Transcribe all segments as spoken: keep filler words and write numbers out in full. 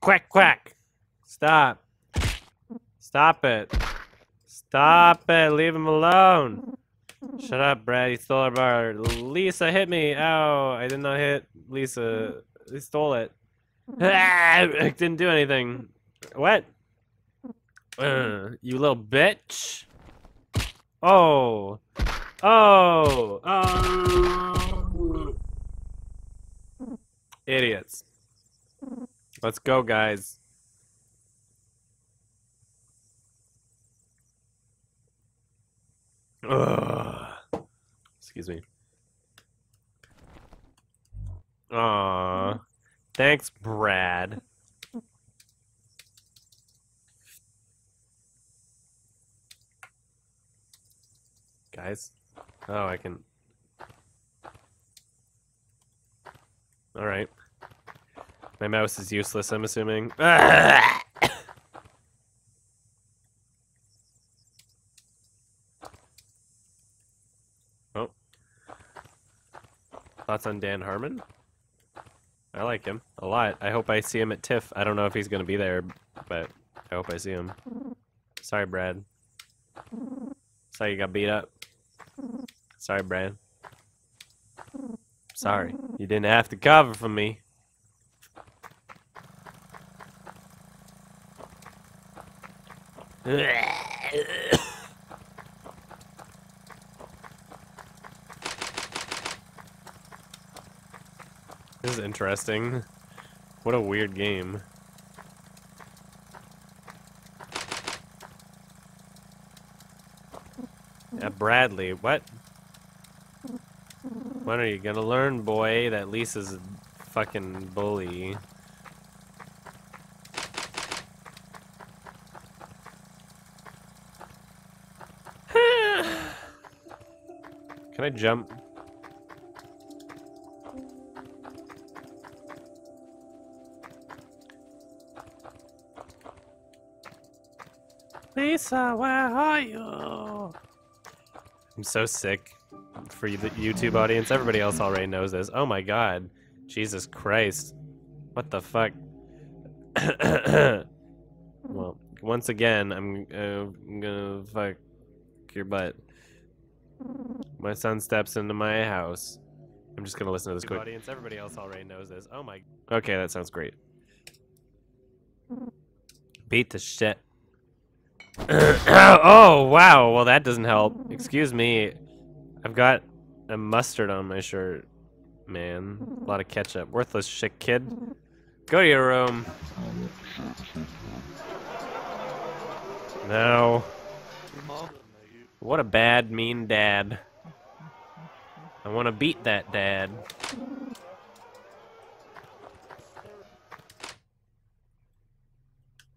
Quack, quack. Stop. Stop it. Stop it. Leave him alone. Shut up, Brad. He stole our bar. Lisa, hit me. Ow. I did not hit Lisa. He stole it. Ah, I didn't do anything. What? Uh, you little bitch. Oh. Oh. Oh. Idiots. Let's go, guys. Ugh. Excuse me. Aww. Thanks, Brad. Guys? Oh, I can... Alright. My mouse is useless, I'm assuming. Ah! Oh. Thoughts on Dan Harmon? I like him a lot. I hope I see him at TIFF. I don't know if he's going to be there, but I hope I see him. Sorry, Brad. Sorry you got beat up. Sorry, Brad. Sorry. You didn't have to cover for me. This is interesting. What a weird game. Yeah, Bradley, what? When are you gonna learn, boy, that Lisa's a fucking bully? Can I jump? Lisa, where are you? I'm so sick for the YouTube audience. Everybody else already knows this. Oh my god. Jesus Christ. What the fuck? Well, once again, I'm, uh, I'm gonna fuck your butt. My son steps into my house. I'm just gonna listen to this quick. Audience, everybody else already knows this. Oh my. Okay, that sounds great. Beat the shit. Oh, wow. Well, that doesn't help. Excuse me. I've got a mustard on my shirt. Man. A lot of ketchup. Worthless shit, kid. Go to your room. No. What a bad, mean dad. I want to beat that dad.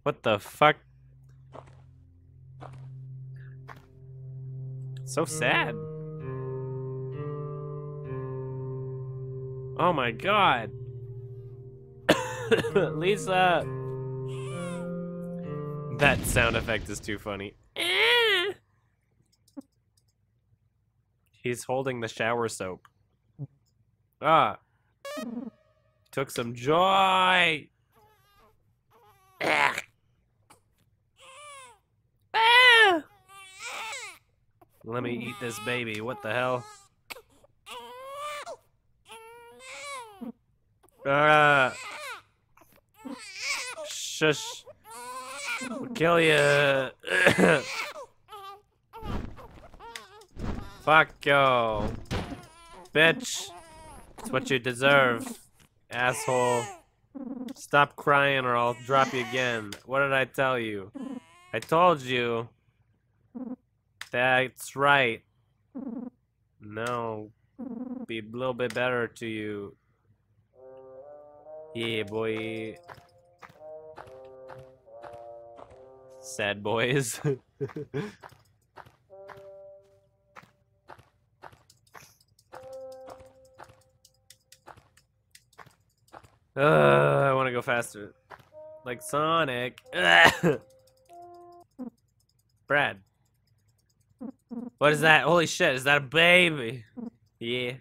What the fuck? So sad. Oh my god. Lisa. That sound effect is too funny. He's holding the shower soap. Ah. Took some joy. Let me eat this baby. What the hell? Uh, shush. I'll kill ya. Fuck yo. Bitch. It's what you deserve. Asshole. Stop crying or I'll drop you again. What did I tell you? I told you. That's right. No. Be a little bit better to you. Yeah, boy. Sad boys. uh, I want to go faster. Like Sonic. Brad. What is that? Holy shit, is that a baby? Yeah.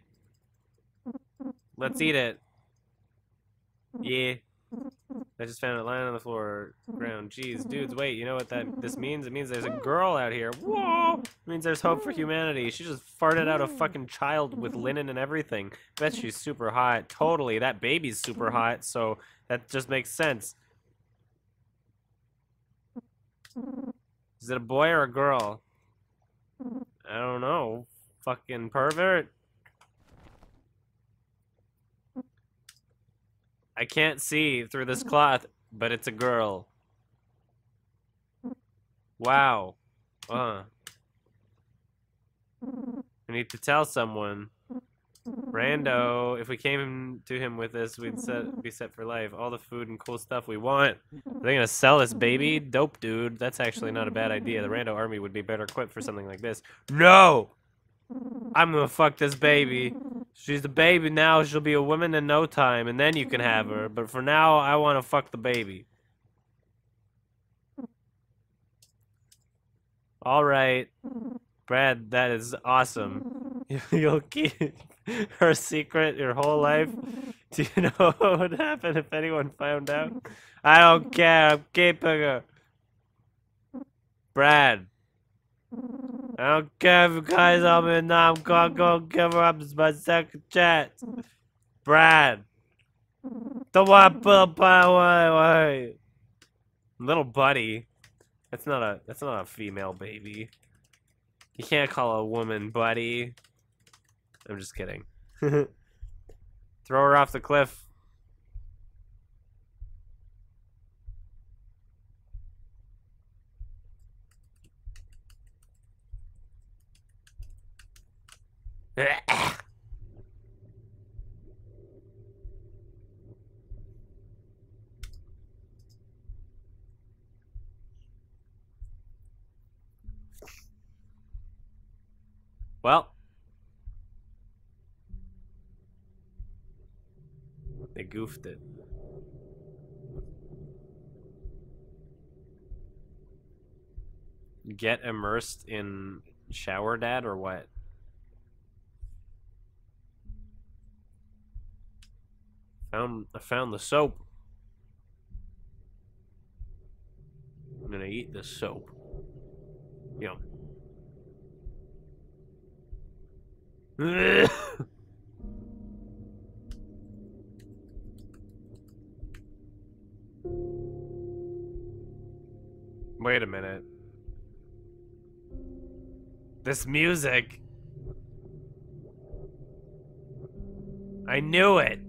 Let's eat it. Yeah. I just found a lion on the floor ground. Jeez, dudes, wait, you know what that this means? It means there's a girl out here. Whoa! It means there's hope for humanity. She just farted out a fucking child with linen and everything. Bet she's super hot. Totally, that baby's super hot, so that just makes sense. Is it a boy or a girl? I don't know. Fucking pervert. I can't see through this cloth, but it's a girl. Wow. Uh. I need to tell someone. Rando, if we came to him with this, we'd set, be set for life. All the food and cool stuff we want. Are they gonna sell this baby? Dope, dude. That's actually not a bad idea. The Rando army would be better equipped for something like this. No! I'm gonna fuck this baby. She's the baby now. She'll be a woman in no time, and then you can have her. But for now, I want to fuck the baby. All right. Brad, that is awesome. You'll keep her secret your whole life. Do you know what would happen if anyone found out? I don't care. I'm keeping her. Brad. I don't care if you guys help me or not. I'm gonna go give her up. It's my second chance. Brad. Don't want to put up my little buddy. That's not a that's not a female baby. You can't call a woman buddy. I'm just kidding. Throw her off the cliff. Well, they goofed it. Get immersed in Shower Dad or what? Found, I found the soap. I'm gonna eat the soap. Yum. Wait a minute. This music. I knew it.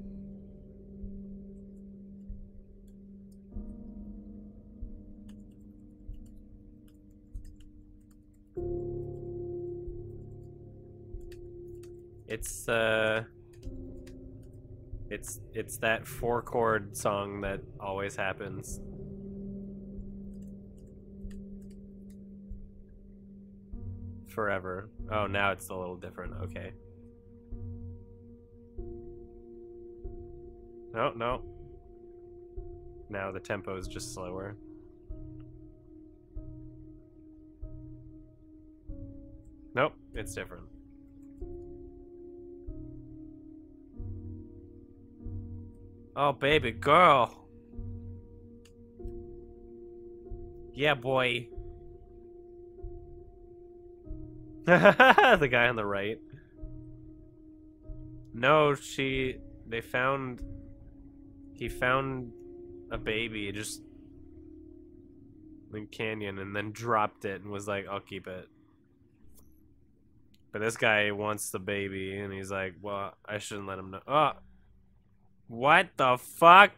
It's uh, it's it's that four chord song that always happens. Forever. Oh, now it's a little different. Okay. No, no. Now the tempo is just slower. Nope, it's different. Oh, baby girl. Yeah, boy. The guy on the right. No, she... They found... He found a baby just... in the canyon and then dropped it and was like, I'll keep it. But this guy wants the baby and he's like, well, I shouldn't let him know. Oh! What the fuck?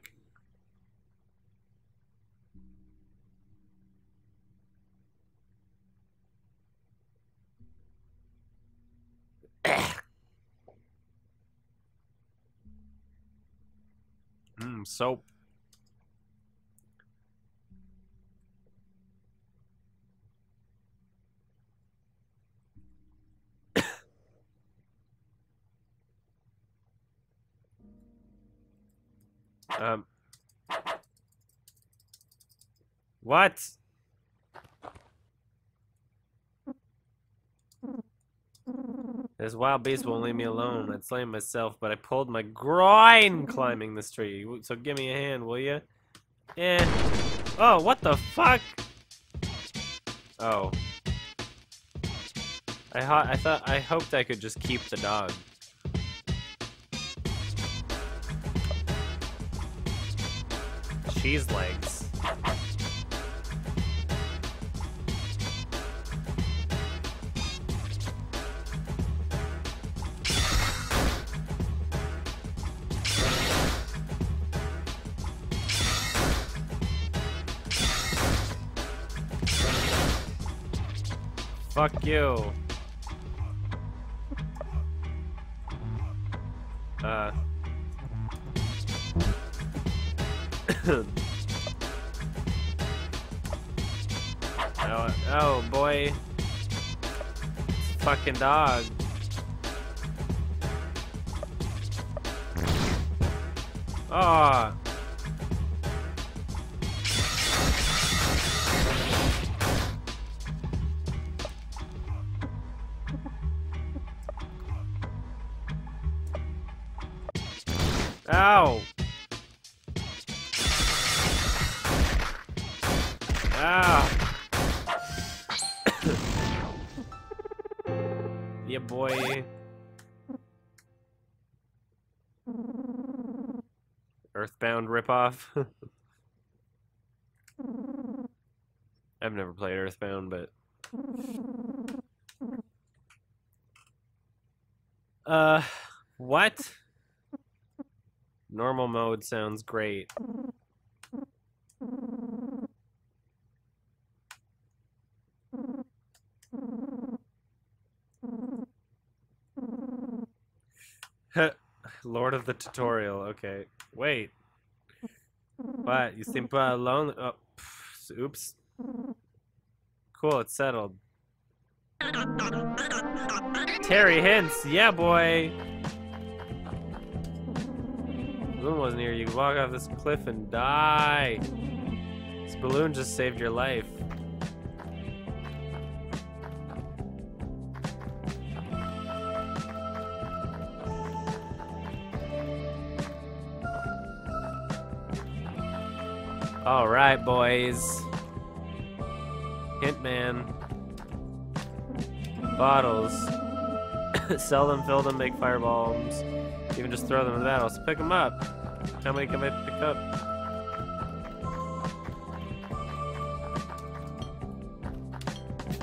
Mmm, soap. Um. What? This wild beast won't leave me alone. I'd slay myself, but I pulled my groin climbing this tree. So give me a hand, will you? Eh. Oh, what the fuck? Oh. I ho I thought I hoped I could just keep the dog. Cheese legs. Fuck you. Uh. oh, oh boy. Fucking dog. Ah. Oh. Ow! Ah! Yeah, boy. Earthbound ripoff. I've never played Earthbound, but uh, what? Normal mode sounds great. Lord of the tutorial. Okay. Wait. What? You seem uh, lonely. Oh, pff, oops. Cool. It's settled. Terry Hintz. Yeah, boy. Balloon wasn't here. You walk off this cliff and die. This balloon just saved your life. All right, boys. Hitman. Bottles. Sell them, fill them, make fireballs. Even just throw them in the battle. So pick them up. How many can I pick up?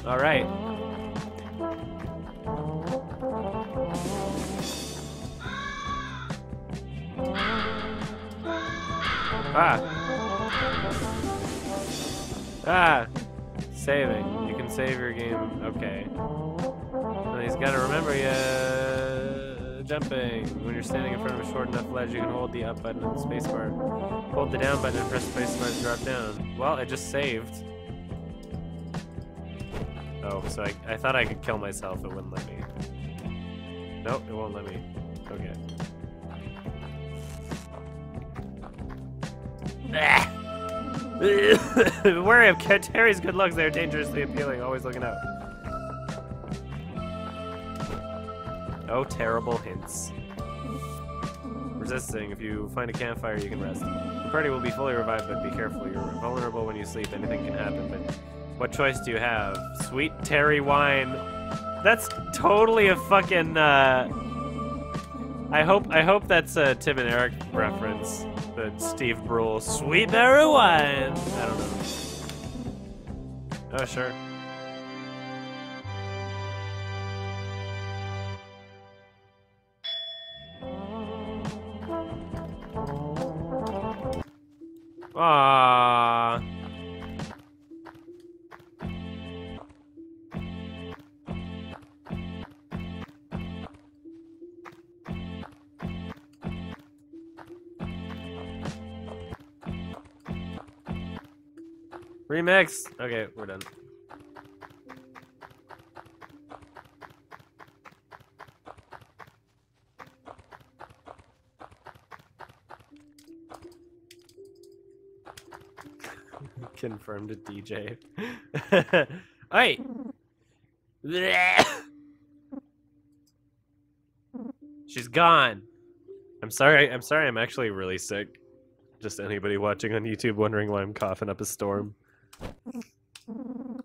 All right. Ah. Ah. Saving. You can save your game. Okay. And he's got to remember you. Jumping. When you're standing in front of a short enough ledge, you can hold the up button and the space bar. Hold the down button and press the space bar to drop down. Well, I just saved. Oh, so I, I thought I could kill myself. It wouldn't let me. Nope, it won't let me. Okay. Worry of Terry's good looks. They're dangerously appealing. Always looking out. Oh, terrible hints. Resisting. If you find a campfire, you can rest. The party will be fully revived, but be careful. You're vulnerable when you sleep. Anything can happen, but what choice do you have? Sweet Terry wine. That's totally a fucking, uh... I hope, I hope that's a Tim and Eric reference. The Steve Brule. Sweet Terry wine! I don't know. Oh, sure. Ah. Remix. Okay, we're done. Confirmed a D J. Hey. She's gone. I'm sorry. I'm sorry. I'm actually really sick. Just anybody watching on YouTube wondering why I'm coughing up a storm.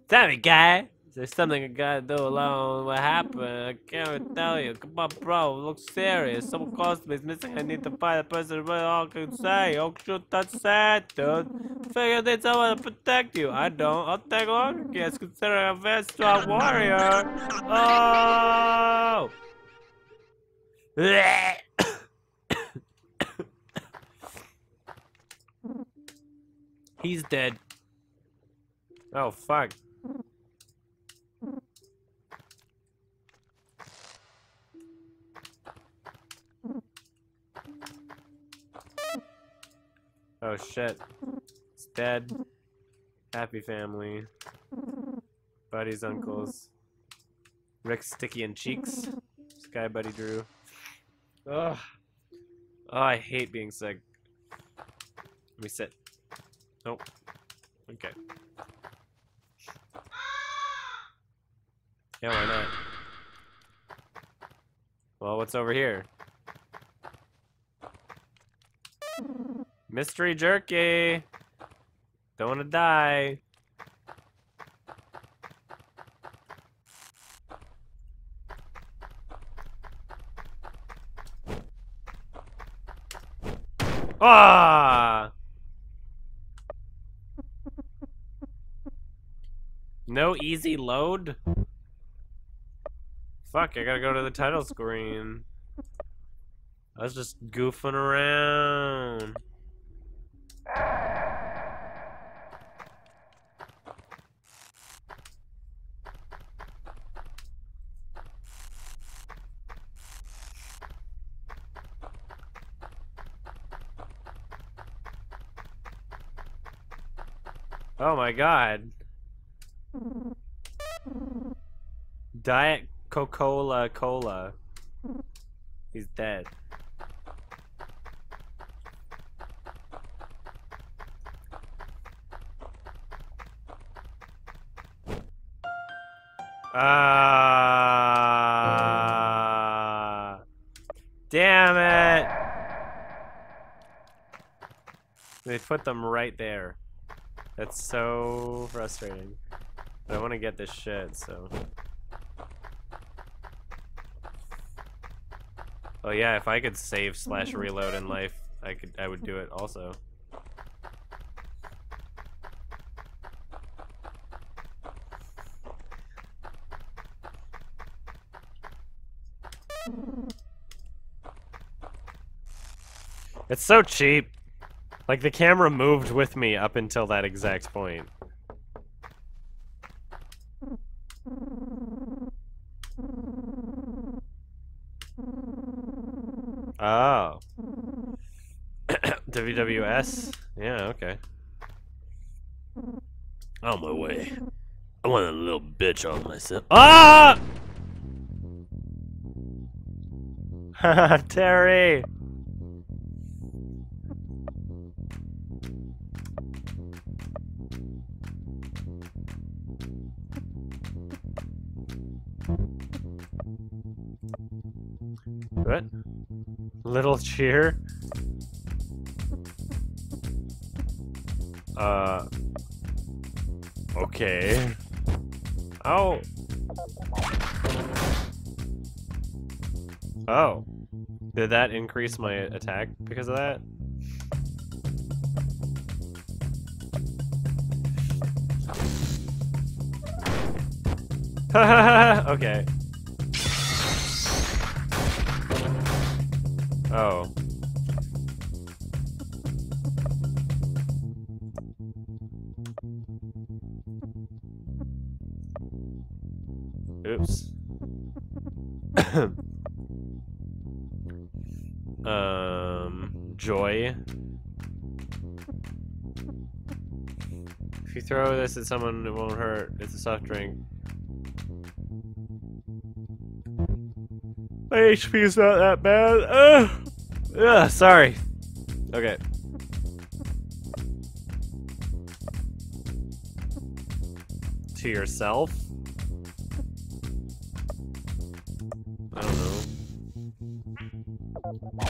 Tell me, guy. There's something I gotta do alone. What happened? I can't tell you. Come on, bro. Look serious. Some costume is missing. I need to find a person. What all can say? Oh, shoot, that's sad, dude. Figure they someone to protect you. I don't. I'll take one. Yes, considering I'm a very strong warrior. Oh! He's dead. Oh, fuck. Oh shit. It's dead. Happy family. Buddies, uncles. Rick's sticky and cheeks. Sky Buddy Drew. Ugh. Oh, I hate being sick. Let me sit. Nope. Okay. Yeah, why not? Well, what's over here? Mystery jerky! Don't wanna die. Ah! No easy load? Fuck, I gotta go to the title screen. I was just goofing around. Oh my god. Diet Coca-Cola Cola. He's dead. Ah! Uh, damn it! They put them right there. That's so frustrating. But I want to get this shit, so... Oh yeah, if I could save slash reload in life, I could, I would do it also. It's so cheap. Like, the camera moved with me up until that exact point. Oh. W W S? Yeah, okay. On my way. I want a little bitch on myself. Ah! Haha, Terry! What? Little cheer? Uh... Okay... Oh! Oh! Did that increase my attack because of that? Hahaha! Okay. Oh. Oops. um, joy. If you throw this at someone, it won't hurt. It's a soft drink. My H P is not that bad. Ugh. Ugh, sorry. Okay. To yourself? I don't know.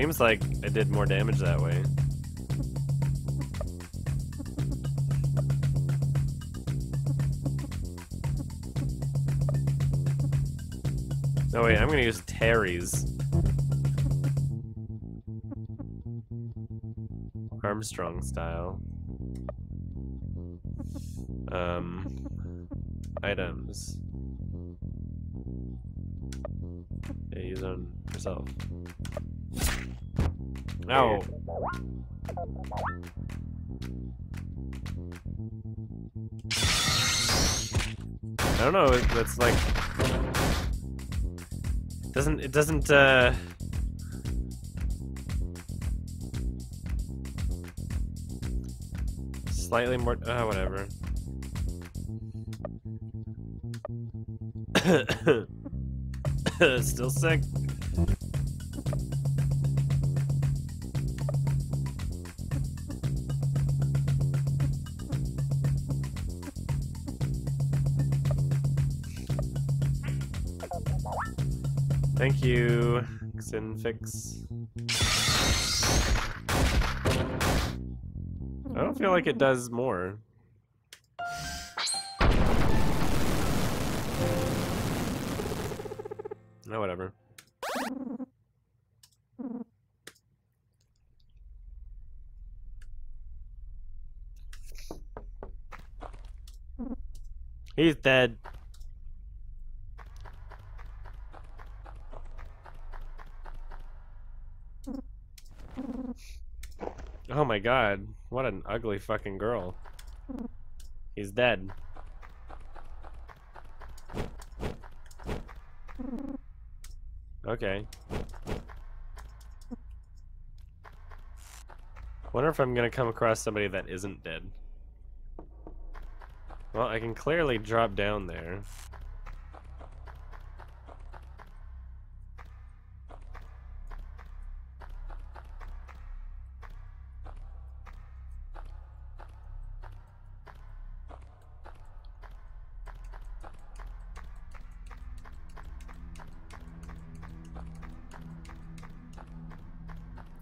Seems like it did more damage that way. Oh wait, I'm gonna use Terry's. Armstrong style. Um, items. Yeah, use on yourself. Ow! I don't know, that's like... It doesn't, it doesn't, uh... Slightly more, uh, whatever. Still sick. Thank you, Xinfix. I don't feel like it does more. No, whatever. He's dead. Oh my god, what an ugly fucking girl. He's dead. Okay. Wonder if I'm gonna come across somebody that isn't dead. Well, I can clearly drop down there.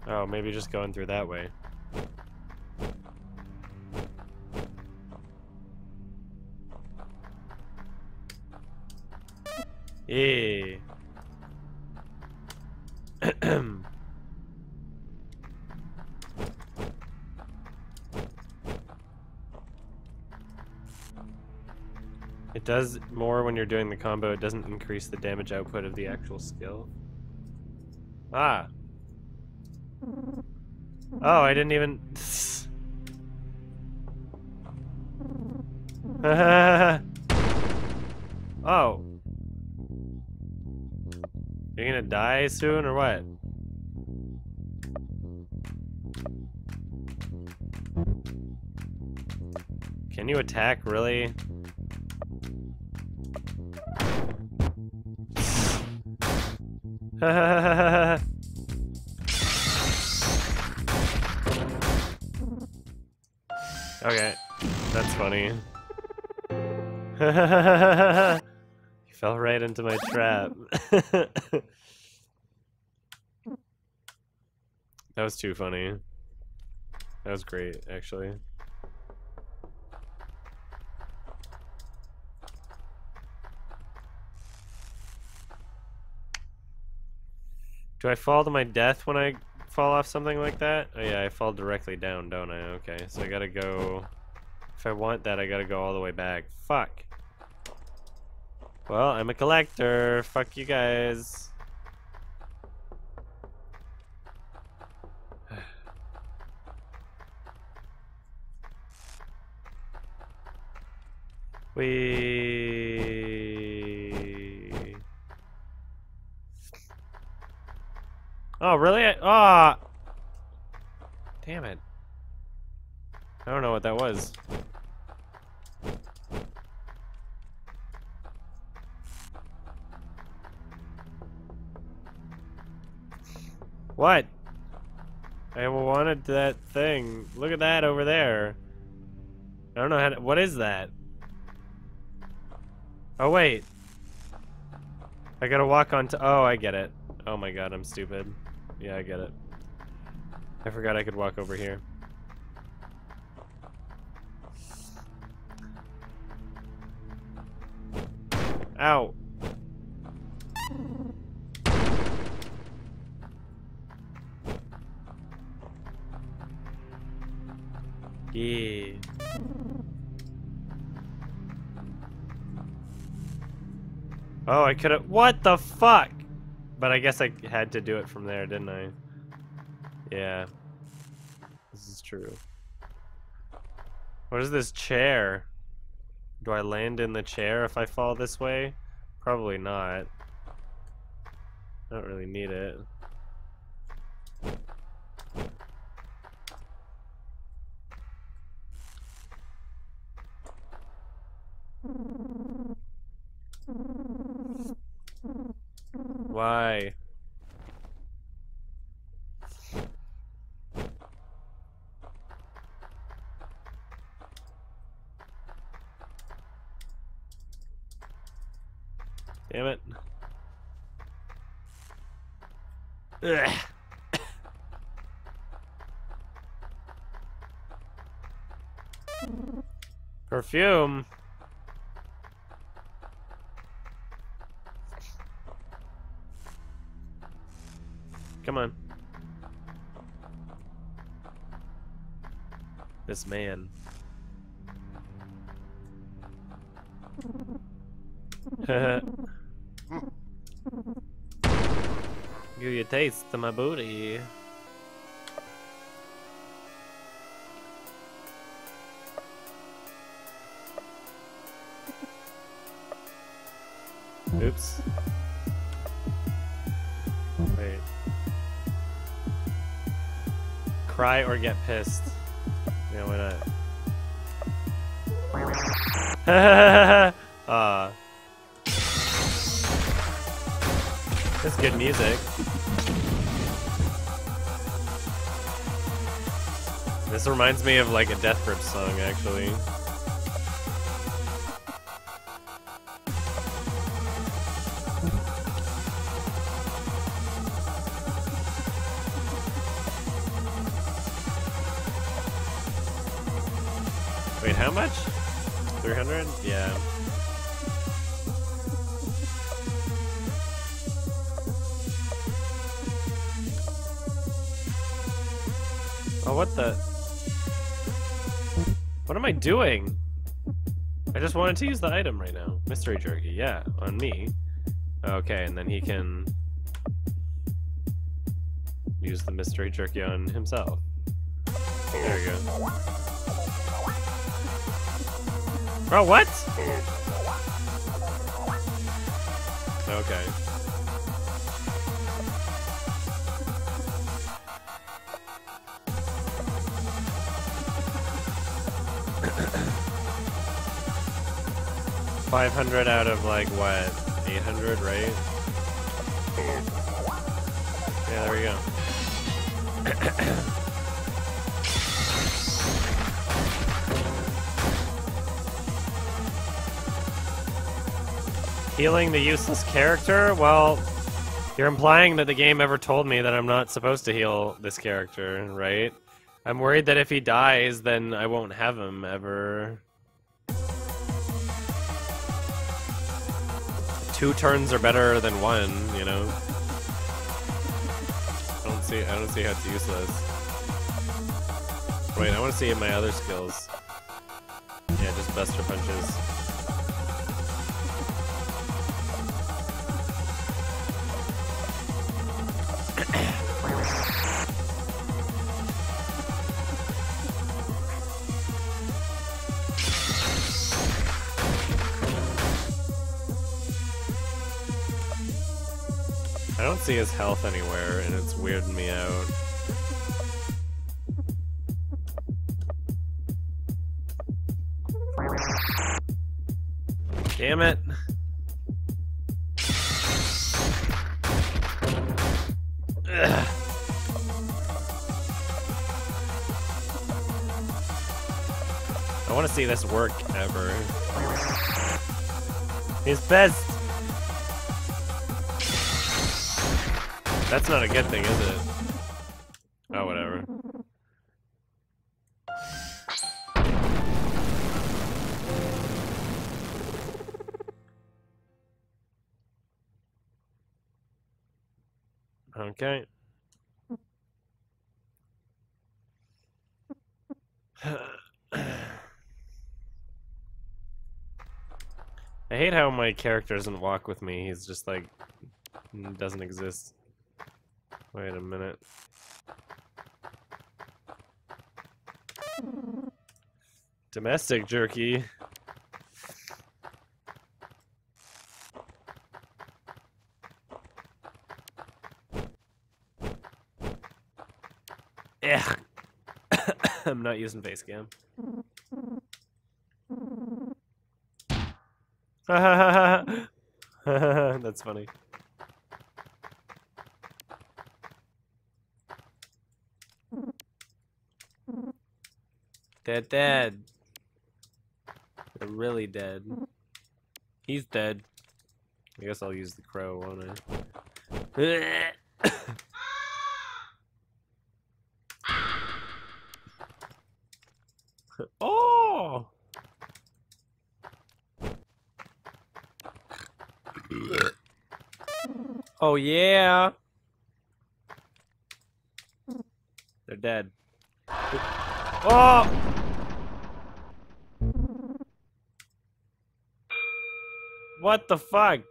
Oh, maybe just going through that way. Yeah. It does more when you're doing the combo. It doesn't increase the damage output of the actual skill. Ah. Oh, I didn't even... Oh. You're gonna die soon or what? Can you attack, really? Ha. Okay, that's funny. You fell right into my trap. That was too funny. That was great, actually. Do I fall to my death when I... fall off something like that? Oh yeah, I fall directly down, don't I? Okay, so I gotta go... If I want that, I gotta go all the way back. Fuck! Well, I'm a collector! Fuck you guys! Wee... Oh, really? Ah! Oh. Damn it. I don't know what that was. What? I wanted that thing. Look at that over there. I don't know how to... What is that? Oh, wait. I gotta walk on to... Oh, I get it. Oh my god, I'm stupid. Yeah, I get it. I forgot I could walk over here. Ow. Yeah. Oh, I could have. What the fuck? But I guess I had to do it from there, didn't I? Yeah. This is true. What is this chair? Do I land in the chair if I fall this way? Probably not. I don't really need it. Why? Damn it. Ugh. Perfume. Come on. This man. Give you a taste of my booty. Oops. Wait. Cry or get pissed. Yeah, why not? Ah. uh. That's good music. This reminds me of like a Death Grips song, actually. Wait, how much? three hundred? Yeah. Oh, what the? What am I doing? I just wanted to use the item right now. Mystery jerky, yeah, on me. Okay, and then he can use the mystery jerky on himself. There we go. Oh, what? Okay. five hundred out of like what? eight hundred, right? Yeah, there we go. Healing the useless character? Well, you're implying that the game ever told me that I'm not supposed to heal this character, right? I'm worried that if he dies, then I won't have him ever. Two turns are better than one, you know. I don't see. I don't see how it's useless. Wait, I want to see my other skills. Yeah, just Buster punches. I don't see his health anywhere, and it's weirding me out. Damn it! Ugh. I want to see this work ever. He's pissed! That's not a good thing, is it? Oh, whatever. Okay. I hate how my character doesn't walk with me. He's just like, doesn't exist. Wait a minute. Domestic jerky. Ugh. I'm not using Facecam. That's funny. They're dead. They're really dead. He's dead. I guess I'll use the crow, won't I? Oh! Oh yeah! They're dead. Oh! What the fuck?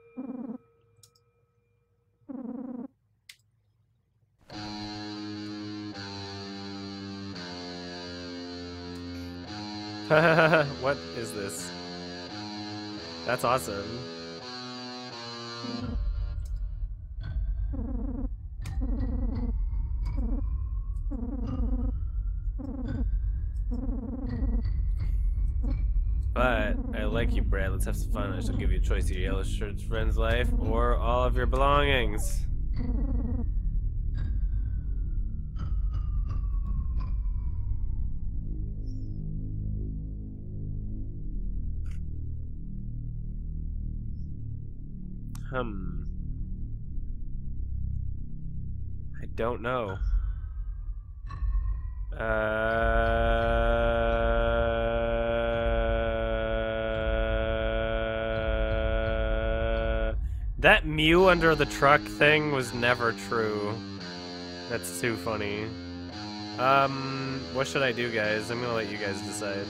What is this? That's awesome. But I like you, Brad. Let's have some fun. I shall give you a choice of your yellow shirt's friend's life or all of your belongings. Hmm. I don't know. Uh, that Mew under the truck thing was never true. That's too funny. Um, what should I do, guys? I'm gonna let you guys decide.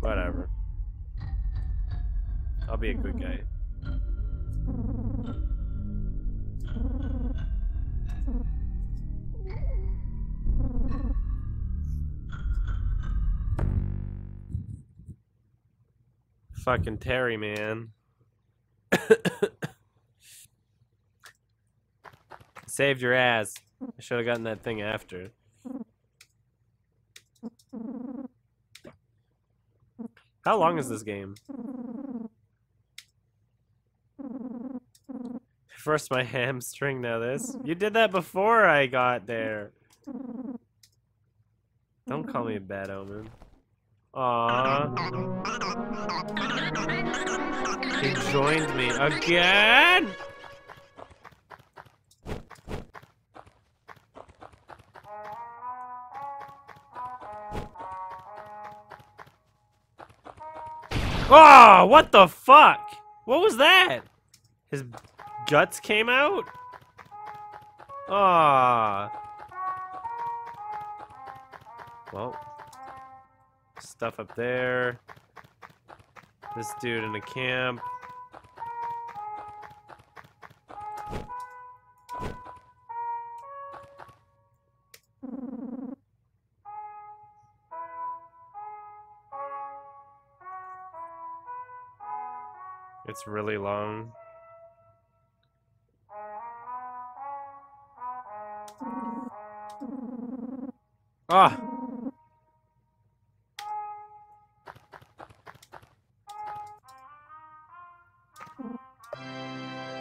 Whatever. I'll be a good guy. Fucking Terry, man. Saved your ass. I should have gotten that thing after. How long is this game? First my hamstring, now this. You did that before I got there. Don't call me a bad omen. Aww. He joined me again! Oh, what the fuck? What was that? His guts came out? Ah. Oh. Well, stuff up there. This dude in the camp. It's really long. Ah!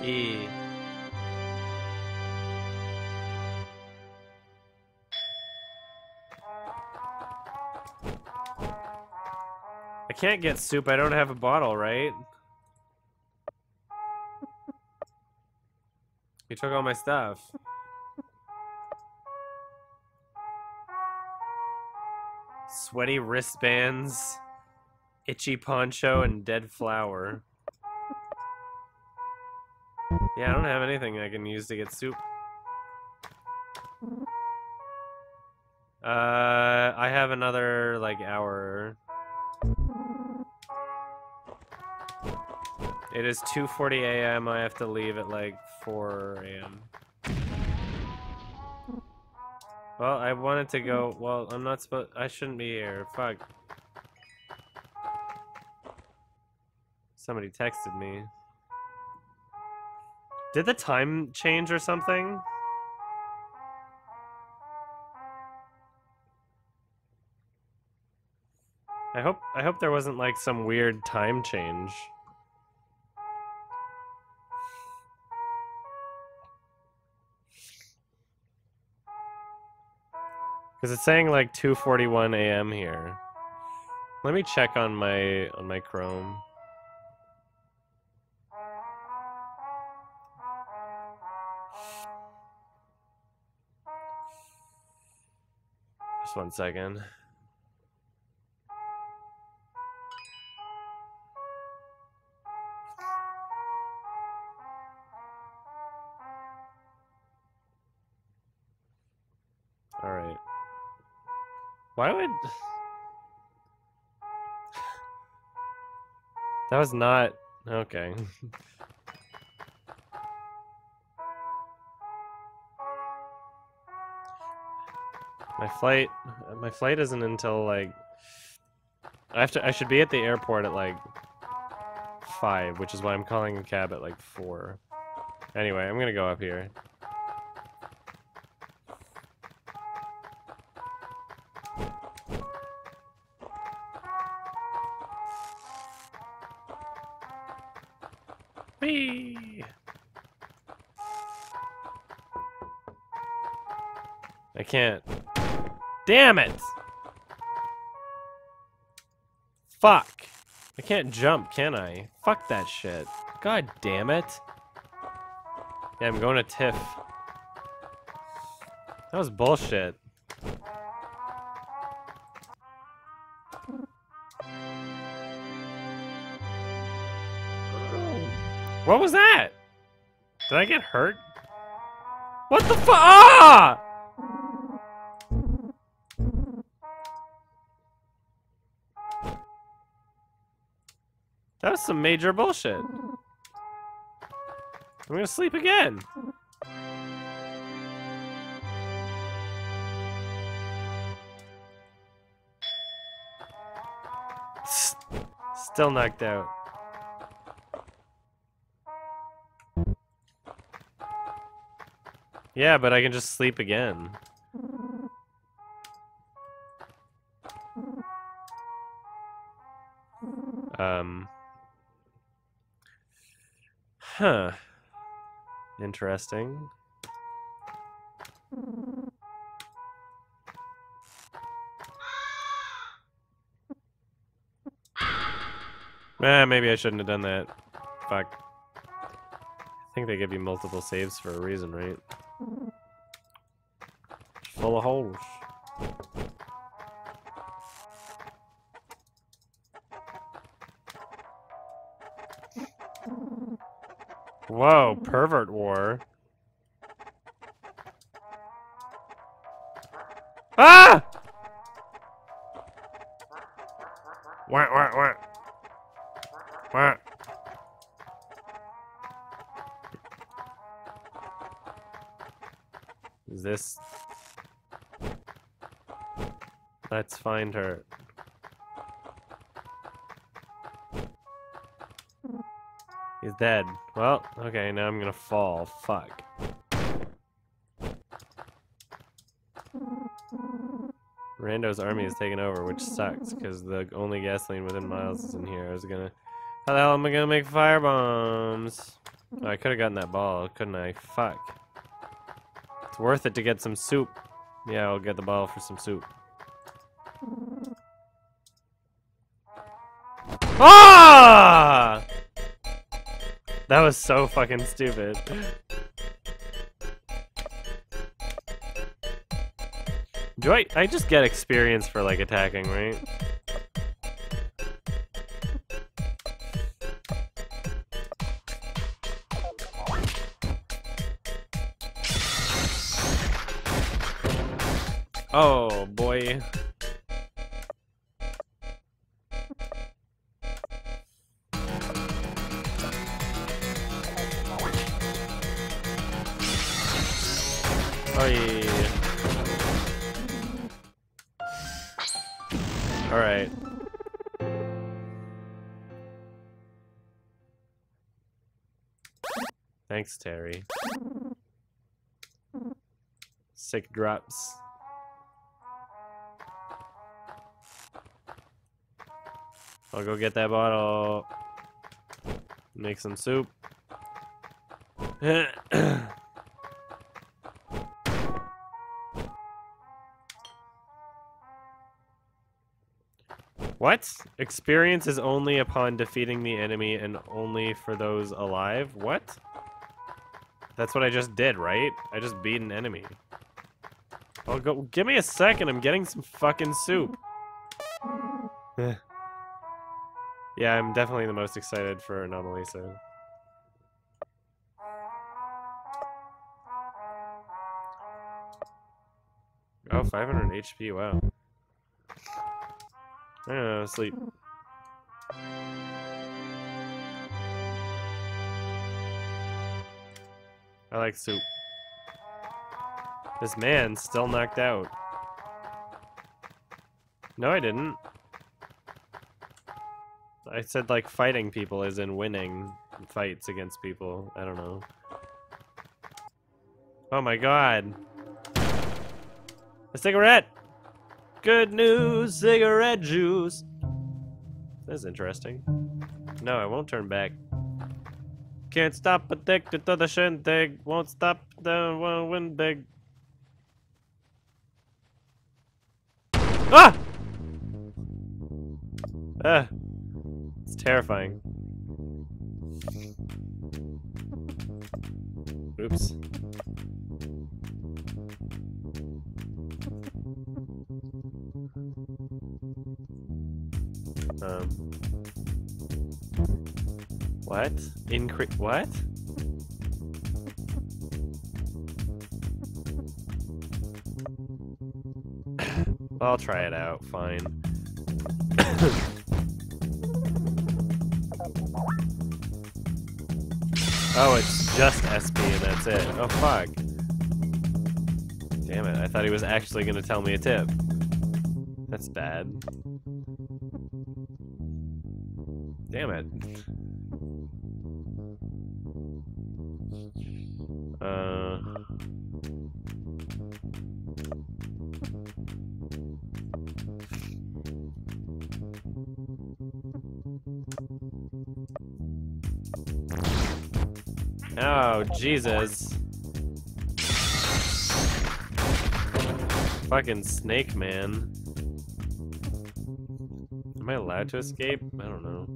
E. I can't get soup. I don't have a bottle, right? You took all my stuff. Sweaty wristbands, itchy poncho, and dead flower. Yeah, I don't have anything I can use to get soup. Uh, I have another, like, hour. It is two forty a m I have to leave at, like, four a m Well, I wanted to go... Well, I'm not supposed... I shouldn't be here. Fuck. Somebody texted me. Did the time change or something? I hope I hope there wasn't like some weird time change. Because it's saying like two forty-one a m here. Let me check on my on my Chrome. Just one second. All right. Why would... That was not... Okay. My flight... My flight isn't until, like... I have to... I should be at the airport at, like... five, which is why I'm calling a cab at, like, four. Anyway, I'm gonna go up here. I can't. Damn it! Fuck. I can't jump, can I? Fuck that shit. God damn it. Yeah, I'm going to TIFF. That was bullshit. What was that? Did I get hurt? What the fu- Ah! That was some major bullshit. I'm gonna sleep again. Still knocked out. Yeah, but I can just sleep again. Um... Huh. Interesting. Ah, maybe I shouldn't have done that. Fuck. I think they give you multiple saves for a reason, right? Full of holes. Whoa, pervert war. Ah! Wah, wah, wah. Wah. Is this... Let's find her. He's dead. Well, okay, now I'm gonna fall. Fuck. Rando's army is taken over, which sucks, because the only gasoline within miles is in here. I was gonna... How the hell am I gonna make firebombs? Oh, I could've gotten that ball, couldn't I? Fuck. It's worth it to get some soup. Yeah, I'll get the ball for some soup. Ah! That was so fucking stupid. Do I- I just get experience for, like, attacking, right? Oh, boy. Oy. All right. Thanks, Terry. Sick drops. I'll go get that bottle. Make some soup. What? Experience is only upon defeating the enemy and only for those alive? What? That's what I just did, right? I just beat an enemy. Oh, go- give me a second, I'm getting some fucking soup. Yeah, I'm definitely the most excited for Anomalisa. Oh, five hundred H P, wow. I don't know, sleep. I like soup. This man's still knocked out. No, I didn't. I said, like, fighting people as in winning fights against people. I don't know. Oh my god. A cigarette! Good news, cigarette juice. That's interesting. No, I won't turn back. Can't stop addicted to the shindig. Won't stop the one win big. Ah! Ah. It's terrifying. Oops. Um. What? Incre- what? I'll try it out, fine. Oh, it's just S P and that's it. Oh, fuck. Damn it, I thought he was actually gonna tell me a tip. That's bad. Damn it. Uh. Oh, Jesus. Fucking snake man. Am I allowed to escape? I don't know.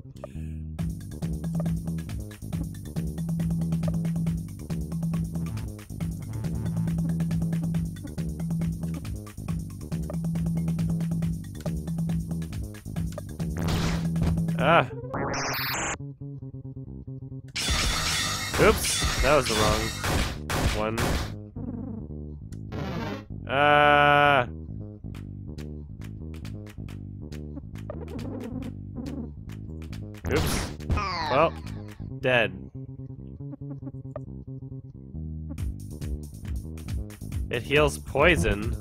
Ah. Oops, that was the wrong one. Ah. Oops. Well, dead. It heals poison.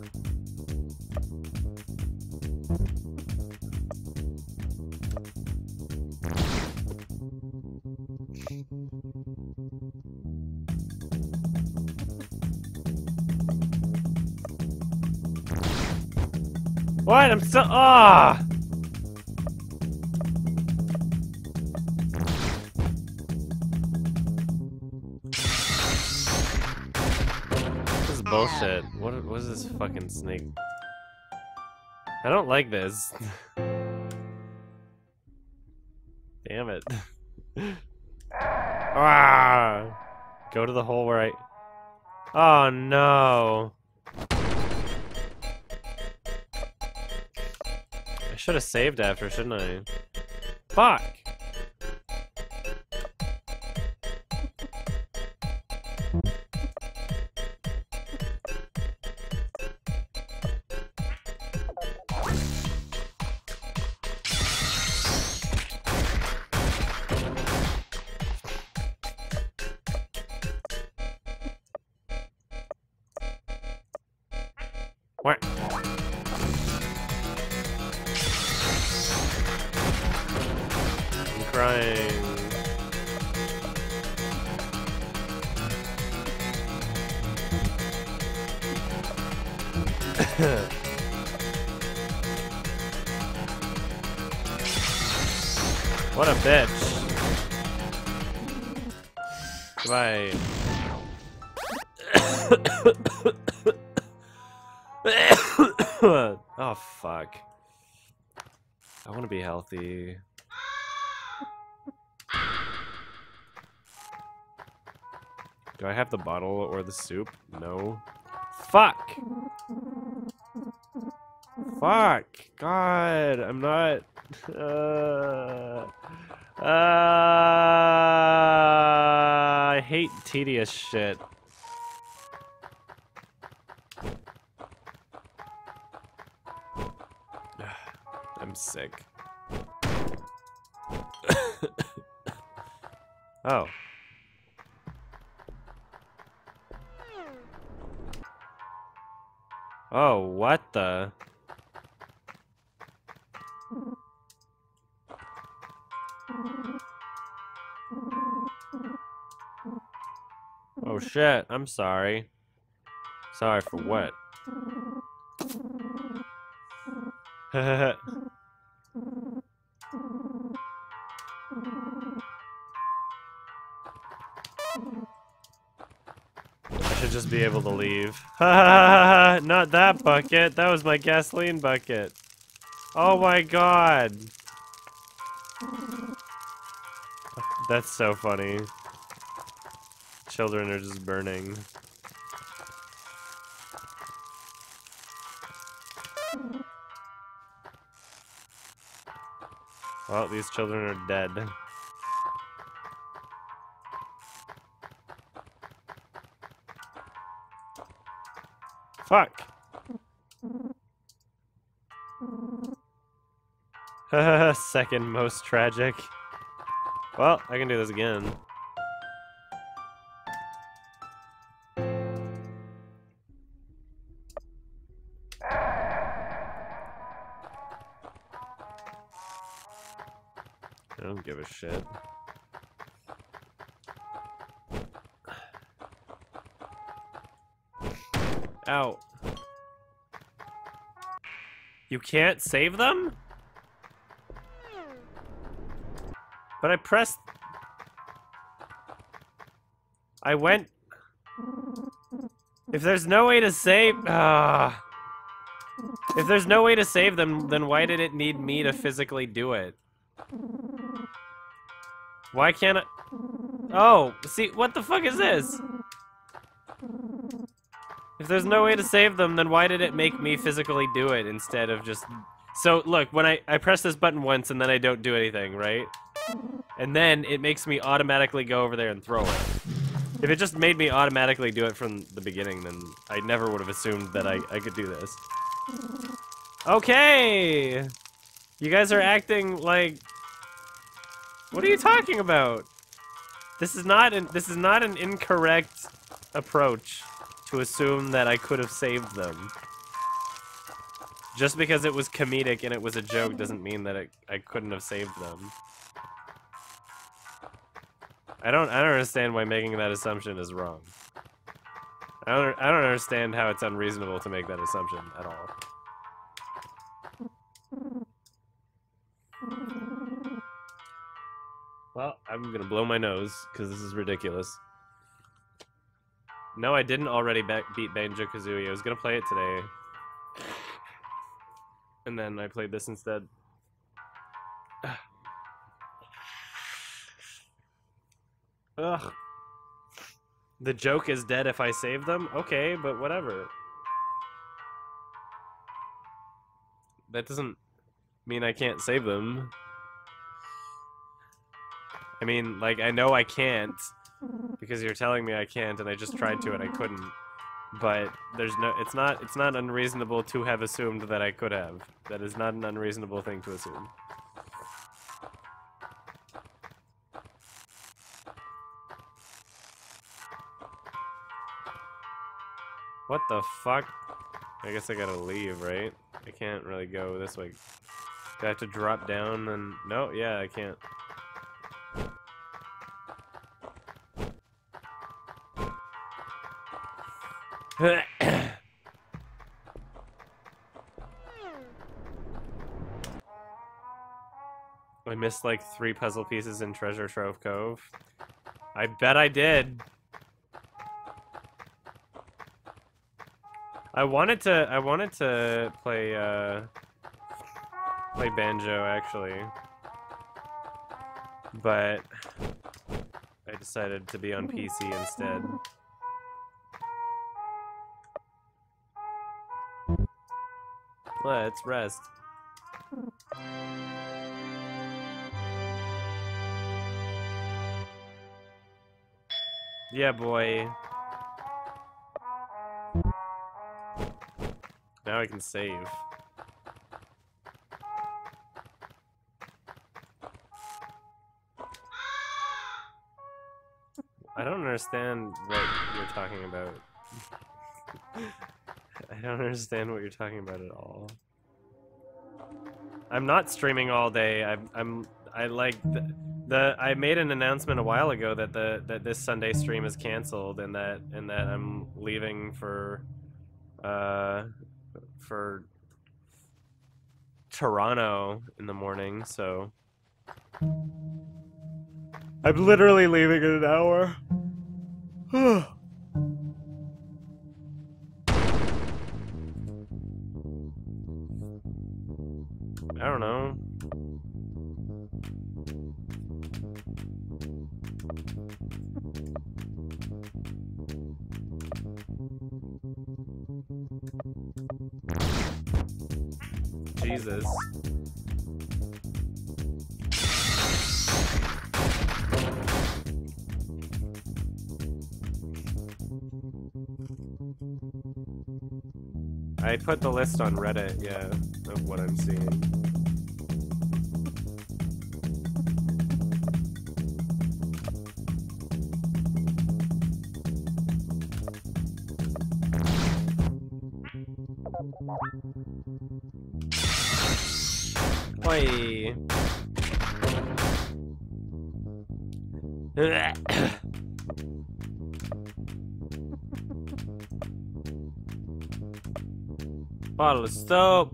What? I'm still. Ah! Oh. This is bullshit. What? What is this fucking snake? I don't like this. Damn it! Ah! Go to the hole where I. Oh no! Should have saved after, shouldn't I? Fuck! What? I'm crying. What a bitch. Goodbye. Oh, fuck. I want to be healthy. Do I have the bottle or the soup? No. Fuck! Fuck! God, I'm not... Uh, uh, I hate tedious shit. I'm sick. Oh. Oh, what the? Oh shit, I'm sorry. Sorry for what? Haha. I should just be able to leave. Not that bucket. That was my gasoline bucket. Oh my god. That's so funny. Children are just burning. Well, these children are dead. Fuck! Second most tragic. Well, I can do this again. I don't give a shit. Ow. You can't save them? But I pressed... I went... If there's no way to save... Uh, if there's no way to save them, then why did it need me to physically do it? Why can't I... Oh, see, what the fuck is this? If there's no way to save them, then why did it make me physically do it instead of just... So, look, when I, I press this button once and then I don't do anything, right? And then it makes me automatically go over there and throw it. If it just made me automatically do it from the beginning, then I never would have assumed that I, I could do this. Okay! You guys are acting like... What are you talking about? This is not an this is not an incorrect approach to assume that I could have saved them. Just because it was comedic and it was a joke doesn't mean that it, I couldn't have saved them. I don't I don't understand why making that assumption is wrong. I don't I don't understand how it's unreasonable to make that assumption at all. Well, I'm gonna blow my nose, because this is ridiculous. No, I didn't already be beat Banjo-Kazooie. I was gonna play it today. And then I played this instead. Ugh. The joke is dead if I save them? Okay, but whatever. That doesn't... mean I can't save them. I mean, like, I know I can't, because you're telling me I can't, and I just tried to and I couldn't. But there's no, it's not, it's not unreasonable to have assumed that I could have. That is not an unreasonable thing to assume. What the fuck? I guess I gotta leave, right? I can't really go this way. Do I have to drop down and... No, yeah, I can't. I missed like three puzzle pieces in Treasure Trove Cove. I bet I did. I wanted to I wanted to play uh play banjo actually. But I decided to be on P C instead. Let's rest. Yeah, boy. Now I can save. I don't understand what you're talking about. I don't understand what you're talking about at all. I'm not streaming all day. I'm, I'm I like the, the I made an announcement a while ago that the that this Sunday stream is canceled and that and that I'm leaving for uh for Toronto in the morning, so I'm literally leaving in an hour. I don't know. Jesus. I put the list on Reddit, yeah, of what I'm seeing. Bottle of soap.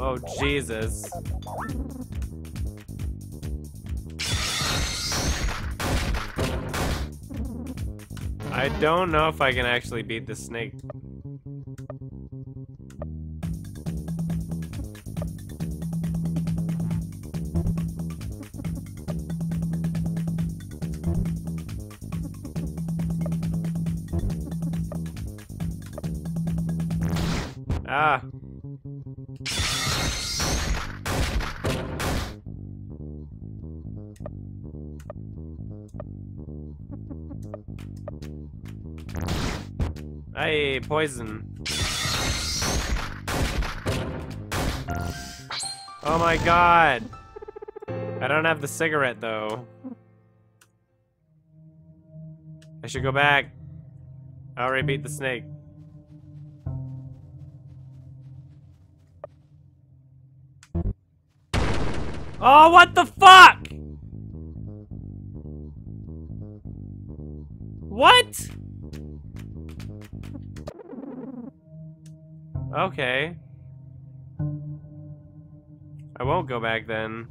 Oh, Jesus. I don't know if I can actually beat the snake. Ah. Hey, poison. Oh my god. I don't have the cigarette though. I should go back. I already beat the snake. Oh, what the fuck? What? Okay. I won't go back then.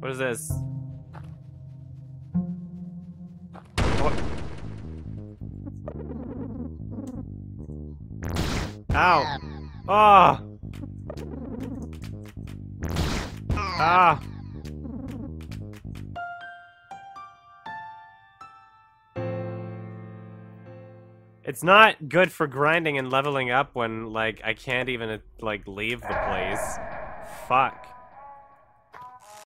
What is this? Ow! Ah! Oh. Ah! It's not good for grinding and leveling up when, like, I can't even, like, leave the place. Fuck.